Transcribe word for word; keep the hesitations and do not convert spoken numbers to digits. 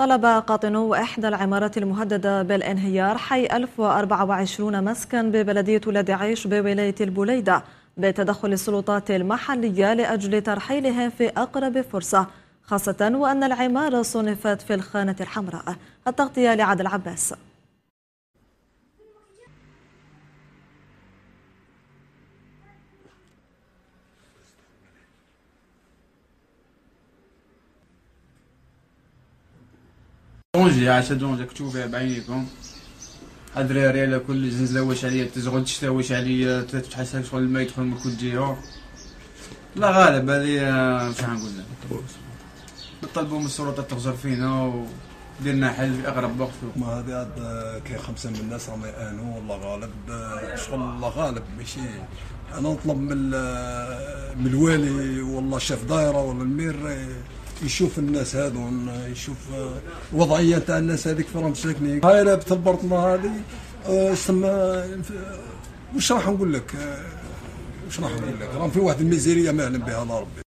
طلب قاطنو إحدى العمارات المهددة بالانهيار حي ألف وأربعة وعشرين مسكن ببلدية ولاد عيش بولاية البليدة بتدخل السلطات المحلية لأجل ترحيلهم في أقرب فرصة، خاصة وأن العمارة صنفت في الخانة الحمراء. التغطية لعادل عباس. دونجي عشان دونجي كتوفيها بعينيكم، الدراري على كل زنزله واش عليا تزغل تشتاوش عليا تحسها شغل ما يدخل من كل جهه، لا غالب هذه شحال نقول لك، نطلبوا من السلطه تغزر فينا ودير لنا حل في اقرب وقت. ما هذه عاد كاين خمسه من الناس راهم يعانوا والله غالب شغل الله غالب ماشي انا نطلب من من الوالي والله شاف دايره ولا المير يشوف الناس هذون، يشوف الوضعيه تاع الناس هذيك في راهم ساكنين. هاي لعبه البرطمه هذه سما واش راح نقول لك، واش راح نقول لك راهم في واحد الميزيريه ما يعلم بها الا ربي.